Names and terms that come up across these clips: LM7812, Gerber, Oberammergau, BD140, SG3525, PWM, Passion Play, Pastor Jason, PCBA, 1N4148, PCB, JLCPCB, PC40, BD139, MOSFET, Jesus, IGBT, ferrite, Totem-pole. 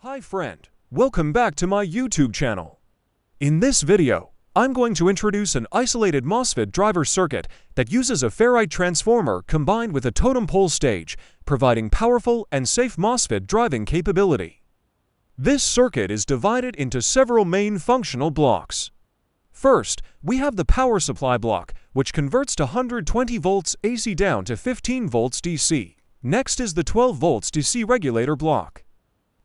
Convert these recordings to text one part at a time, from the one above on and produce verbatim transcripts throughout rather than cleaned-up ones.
Hi friend, welcome back to my YouTube channel. In this video, I'm going to introduce an isolated MOSFET driver circuit that uses a ferrite transformer combined with a totem pole stage, providing powerful and safe MOSFET driving capability. This circuit is divided into several main functional blocks. First, we have the power supply block, which converts to one hundred twenty volts A C down to fifteen volts D C. Next is the twelve volts D C regulator block.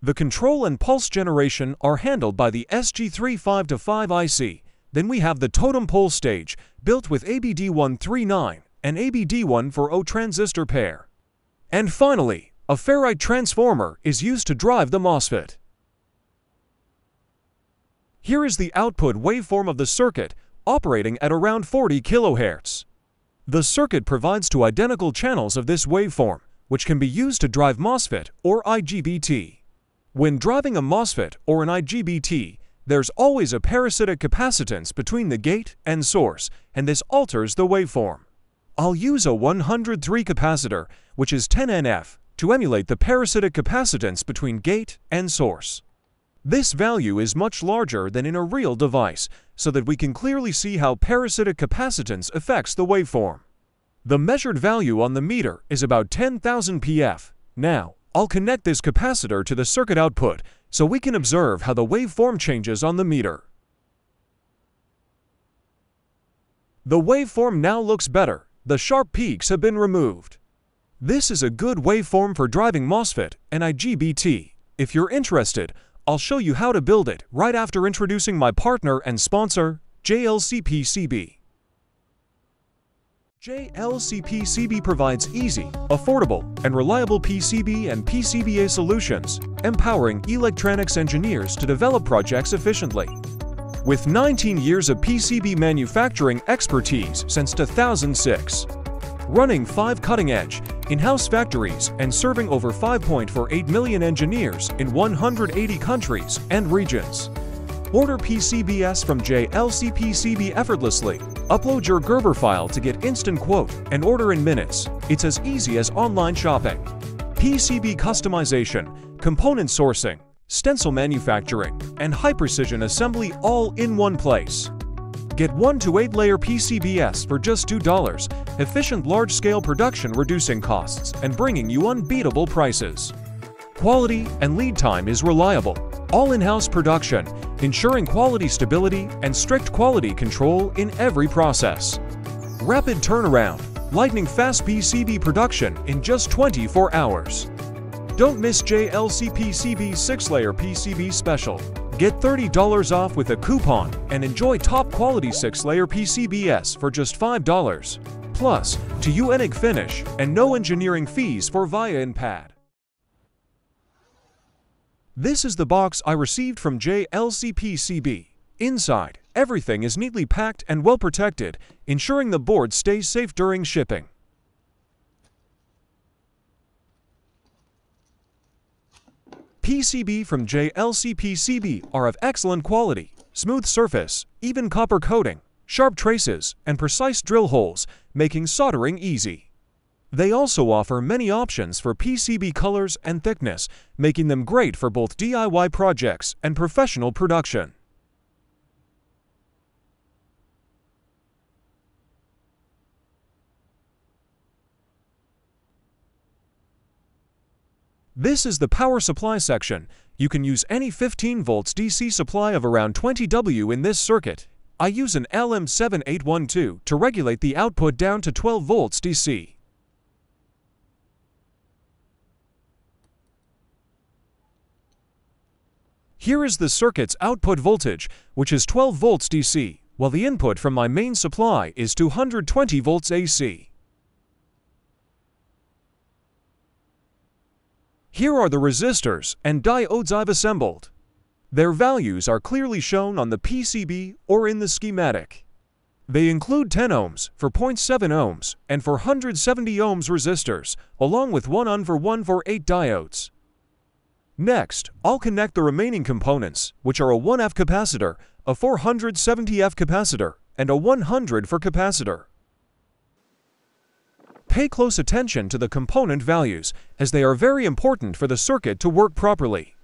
The control and pulse generation are handled by the S G three five two five I C. Then we have the totem pole stage, built with a B D one thirty-nine and a B D one forty transistor pair. And finally, a ferrite transformer is used to drive the MOSFET. Here is the output waveform of the circuit, operating at around forty kilohertz. The circuit provides two identical channels of this waveform, which can be used to drive MOSFET or I G B T. When driving a MOSFET or an I G B T, there's always a parasitic capacitance between the gate and source, and this alters the waveform. I'll use a one hundred three capacitor, which is ten nanofarad, to emulate the parasitic capacitance between gate and source. This value is much larger than in a real device, so that we can clearly see how parasitic capacitance affects the waveform. The measured value on the meter is about ten thousand pF. Now, I'll connect this capacitor to the circuit output, so we can observe how the waveform changes on the meter. The waveform now looks better. The sharp peaks have been removed. This is a good waveform for driving MOSFET and I G B T. If you're interested, I'll show you how to build it right after introducing my partner and sponsor, J L C P C B. J L C P C B provides easy, affordable, and reliable P C B and P C B A solutions, empowering electronics engineers to develop projects efficiently. With nineteen years of P C B manufacturing expertise since two thousand six, running five cutting-edge, in-house factories and serving over five point four eight million engineers in one hundred eighty countries and regions. Order P C B S from J L C P C B effortlessly. Upload your Gerber file to get instant quote and order in minutes. It's as easy as online shopping. P C B customization, component sourcing, stencil manufacturing, and high-precision assembly all in one place. Get one to eight layer P C B S for just two dollars, efficient large-scale production reducing costs and bringing you unbeatable prices. Quality and lead time is reliable. All in-house production, ensuring quality stability and strict quality control in every process. Rapid turnaround, lightning-fast P C B production in just twenty-four hours. Don't miss J L C P C B six layer P C B special. Get thirty dollars off with a coupon and enjoy top-quality six layer P C B S for just five dollars. Plus, to U N I G finish and no engineering fees for via I N P A D. This is the box I received from J L C P C B. Inside, everything is neatly packed and well protected, ensuring the board stays safe during shipping. P C B from J L C P C B are of excellent quality, smooth surface, even copper coating, sharp traces, and precise drill holes, making soldering easy. They also offer many options for P C B colors and thickness, making them great for both D I Y projects and professional production. This is the power supply section. You can use any fifteen volts D C supply of around twenty watts in this circuit. I use an L M seven eight one two to regulate the output down to twelve volts D C. Here is the circuit's output voltage, which is twelve volts D C, while the input from my main supply is two hundred twenty volts A C. Here are the resistors and diodes I've assembled. Their values are clearly shown on the P C B or in the schematic. They include ten ohms for zero point seven ohms and for one hundred seventy ohms resistors, along with one N forty-one forty-eight diodes. Next, I'll connect the remaining components, which are a one F capacitor, a four hundred seventy F capacitor, and a one hundred F capacitor. Pay close attention to the component values, as they are very important for the circuit to work properly.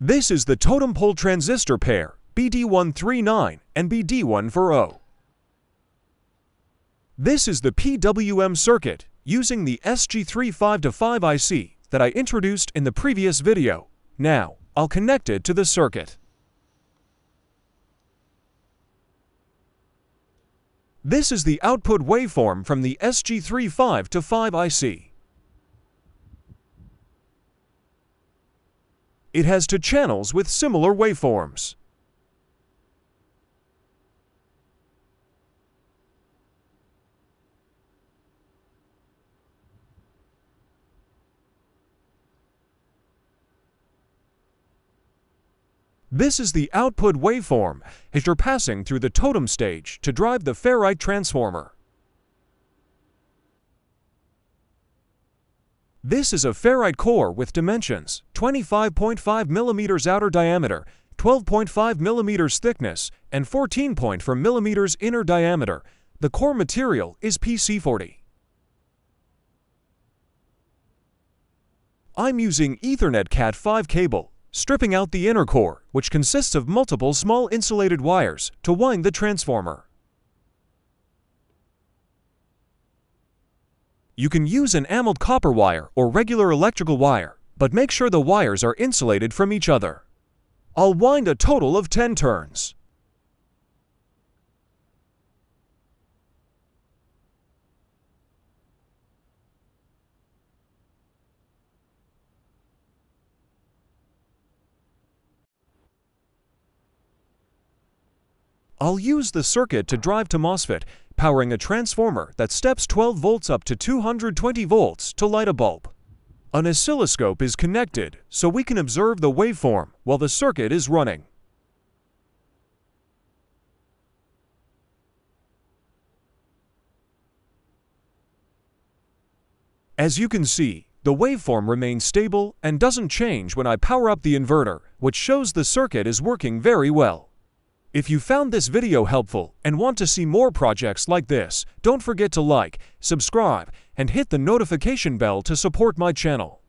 This is the totem pole transistor pair, B D one thirty-nine and B D one forty. This is the P W M circuit using the S G three five two five I C that I introduced in the previous video. Now, I'll connect it to the circuit. This is the output waveform from the S G three five two five I C. It has two channels with similar waveforms. This is the output waveform as you're passing through the totem stage to drive the ferrite transformer. This is a ferrite core with dimensions twenty-five point five millimeters outer diameter, twelve point five millimeters thickness, and fourteen point four millimeters inner diameter. The core material is P C forty. I'm using Ethernet Cat five cable, stripping out the inner core, which consists of multiple small insulated wires, to wind the transformer. You can use an anode copper wire or regular electrical wire, but make sure the wires are insulated from each other. I'll wind a total of ten turns. I'll use the circuit to drive to MOSFET, powering a transformer that steps twelve volts up to two hundred twenty volts to light a bulb. An oscilloscope is connected so we can observe the waveform while the circuit is running. As you can see, the waveform remains stable and doesn't change when I power up the inverter, which shows the circuit is working very well. If you found this video helpful and want to see more projects like this, don't forget to like, subscribe, and hit the notification bell to support my channel.